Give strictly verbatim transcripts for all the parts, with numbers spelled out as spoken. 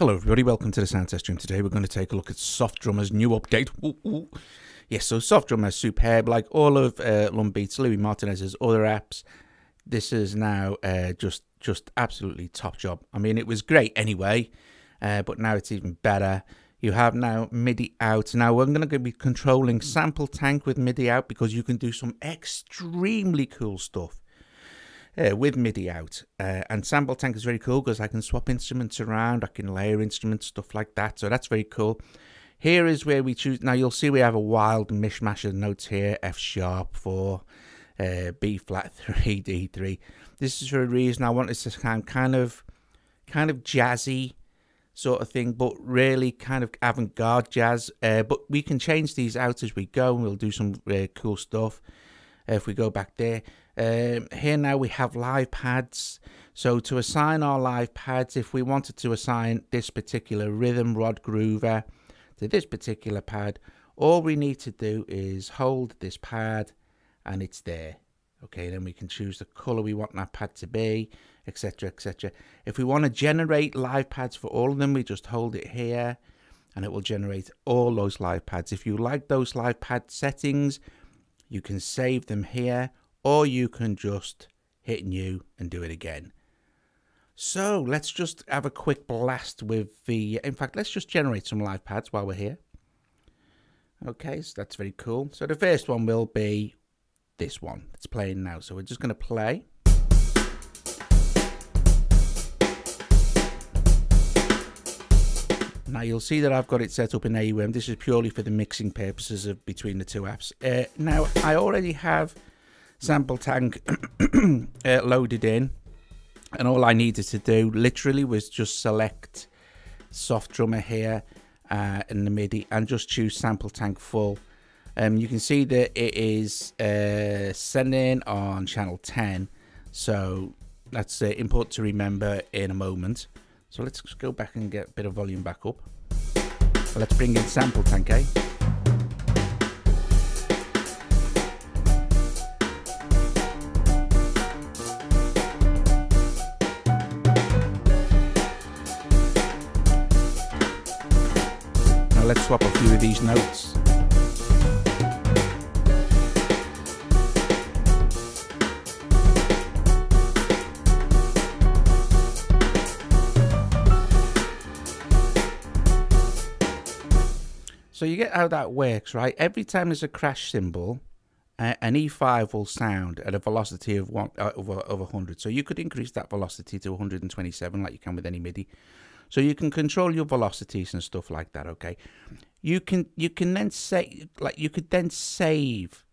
Hello everybody, welcome to the sound test room. Today we're going to take a look at Soft Drummer's new update. Ooh, ooh. Yes, so Soft Drummer, superb, like all of uh, Lumbeat's, Louis Martinez's other apps. This is now uh, just just absolutely top job. I mean, it was great anyway, uh, but now it's even better. You have now MIDI out. Now we're going to be controlling SampleTank with MIDI out because you can do some extremely cool stuff Uh, with MIDI out, uh, and SampleTank is very cool because I can swap instruments around, I can layer instruments, stuff like that, so that's very cool. Here is where we choose. Now you'll see we have a wild mishmash of notes here: F sharp four, uh, B flat three, D three. This is for a reason. I want this to sound kind of, kind of jazzy sort of thing, but really kind of avant-garde jazz. Uh, but we can change these out as we go, and we'll do some uh, cool stuff. Uh, if we go back there. Um, here now we have live pads, so to assign our live pads, if we wanted to assign this particular rhythm rod groover to this particular pad, all we need to do is hold this pad and it's there. Okay, then we can choose the color we want that pad to be, etc, etc. If we want to generate live pads for all of them, we just hold it here and it will generate all those live pads. If you like those live pad settings, you can save them here, or you can just hit new and do it again. So let's just have a quick blast with the, in fact, let's just generate some live pads while we're here. Okay, so that's very cool. So the first one will be this one that's playing now. So we're just gonna play. Now you'll see that I've got it set up in A U M. This is purely for the mixing purposes of between the two apps. Uh, now I already have SampleTank uh, loaded in, and all I needed to do literally was just select Soft Drummer here uh, in the MIDI and just choose SampleTank full. Um, you can see that it is uh, sending on channel ten, so that's uh, important to remember in a moment. So let's go back and get a bit of volume back up. Let's bring in SampleTank, eh? Let's swap a few of these notes. So you get how that works, right? Every time there's a crash cymbal, uh, an E five will sound at a velocity of one uh, of, of one hundred. So you could increase that velocity to one hundred twenty-seven like you can with any MIDI. So you can control your velocities and stuff like that. Okay, you can you can then say like you could then save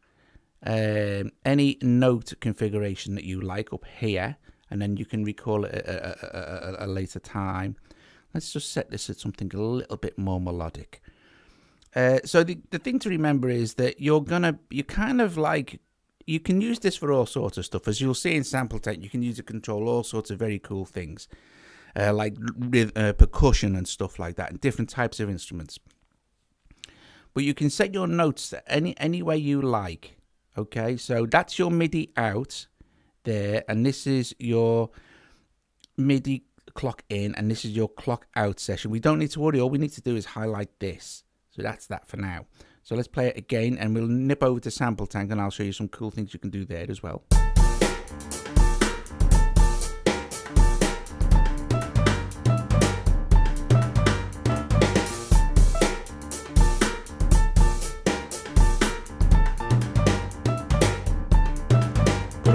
um, any note configuration that you like up here, and then you can recall it at a, a, a later time. Let's just set this at something a little bit more melodic. Uh, so the the thing to remember is that you're gonna you kind of like you can use this for all sorts of stuff, as you'll see in SampleTank. You can use it to control all sorts of very cool things. Uh, like uh, percussion and stuff like that, and different types of instruments. But you can set your notes any any way you like. Okay, so that's your MIDI out there, and this is your MIDI clock in, and this is your clock out session. We don't need to worry. All we need to do is highlight this. So that's that for now. So let's play it again, and we'll nip over to SampleTank, and I'll show you some cool things you can do there as well.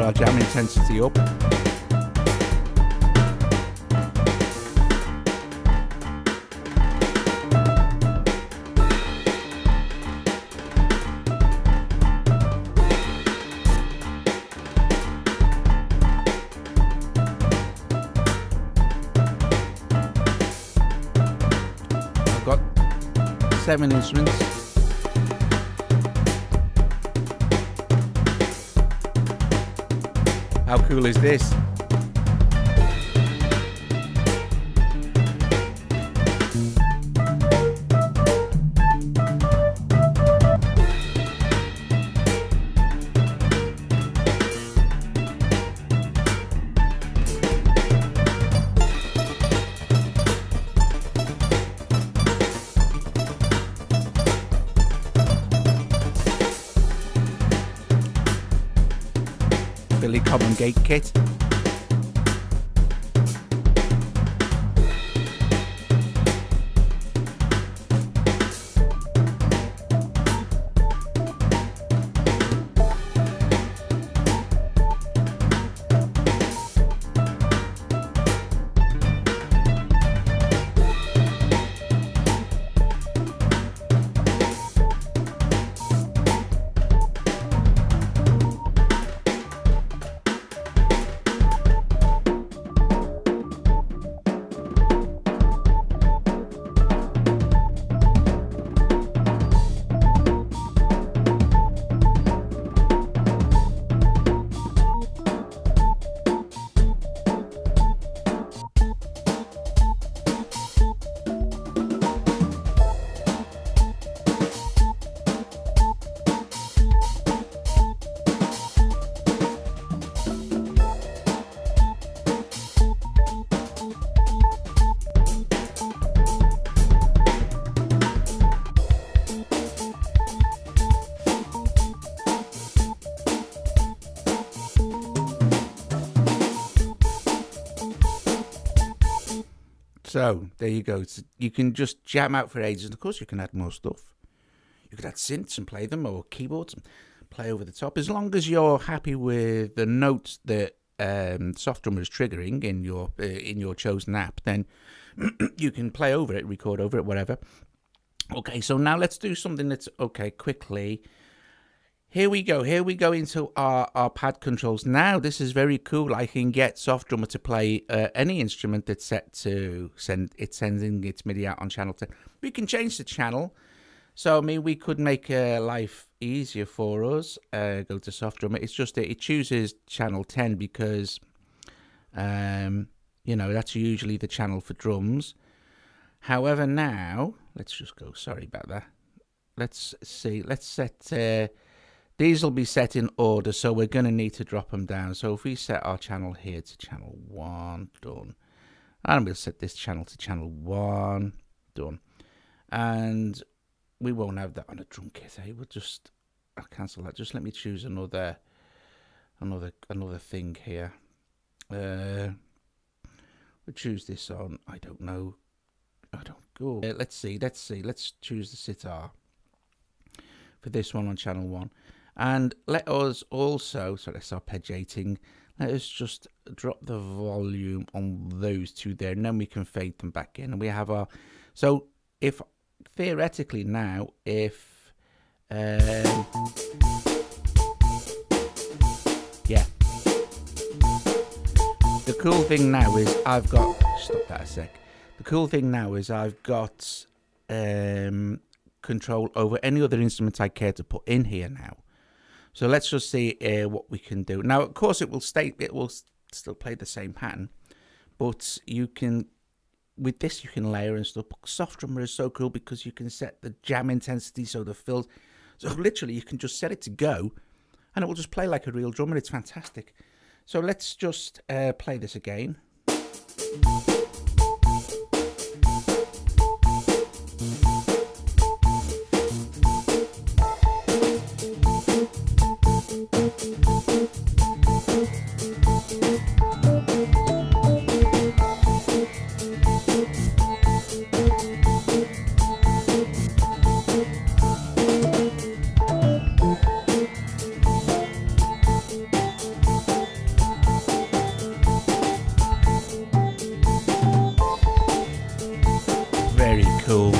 Our jam intensity up. I've got seven instruments. How cool is this? Billy Cobham gate kit. So there you go. You can just jam out for ages, and of course you can add more stuff. You could add synths and play them, or keyboards and play over the top, as long as you're happy with the notes that um, Soft Drummer is triggering in your uh, in your chosen app. Then you can play over it, record over it, whatever. Okay, so now let's do something that's okay quickly. Here we go. Here we go into our, our pad controls. Now, this is very cool. I can get Soft Drummer to play uh, any instrument that's set to send. It's sending its MIDI out on channel ten. We can change the channel. So, I mean, we could make uh, life easier for us. Uh, go to Soft Drummer. It's just that it chooses channel ten because, um, you know, that's usually the channel for drums. However, now, let's just go. Sorry about that. Let's see. Let's set... Uh, These will be set in order, so we're going to need to drop them down. So if we set our channel here to channel one, done. And we'll set this channel to channel one, done. And we won't have that on a drum kit, eh? We'll just, I'll cancel that. Just let me choose another, another, another thing here. Uh, we'll choose this on, I don't know. I don't go. Uh, let's see, let's see. Let's choose the sitar for this one on channel one. And let us also, so let's arpeggiating, let us just drop the volume on those two there, and then we can fade them back in. And we have our, so if, theoretically now, if, um, yeah. The cool thing now is I've got, stop that a sec. The cool thing now is I've got um, control over any other instruments I care to put in here now. So let's just see uh, what we can do. Now, of course, it will stay, it will still play the same pattern, but you can, with this, you can layer and stuff. Soft Drummer is so cool because you can set the jam intensity, so the fills. So literally, you can just set it to go, and it will just play like a real drummer. It's fantastic. So let's just uh, play this again. Very cool.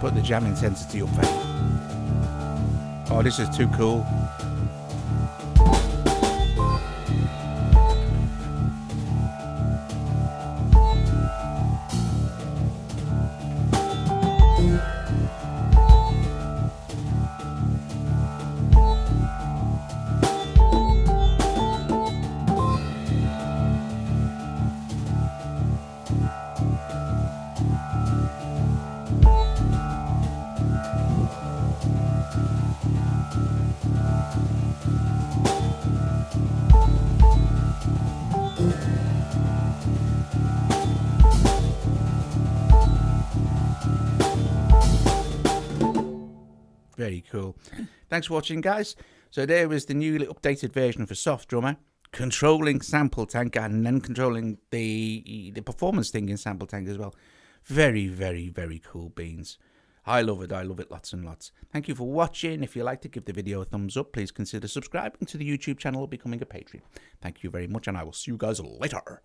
Put the jam intensity up there. Oh, this is too cool. Very cool. Thanks for watching, guys. So there was the newly updated version for Soft Drummer, controlling SampleTank and then controlling the the performance thing in SampleTank as well. Very, very, very cool beans. I love it. I love it lots and lots. Thank you for watching. If you like to give the video a thumbs up, please consider subscribing to the YouTube channel or becoming a patron. Thank you very much, and I will see you guys later.